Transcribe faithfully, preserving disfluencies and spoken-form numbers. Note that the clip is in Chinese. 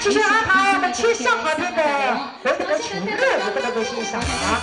其实安排我们去上海滩的有很多群乐，你不得不欣赏啊！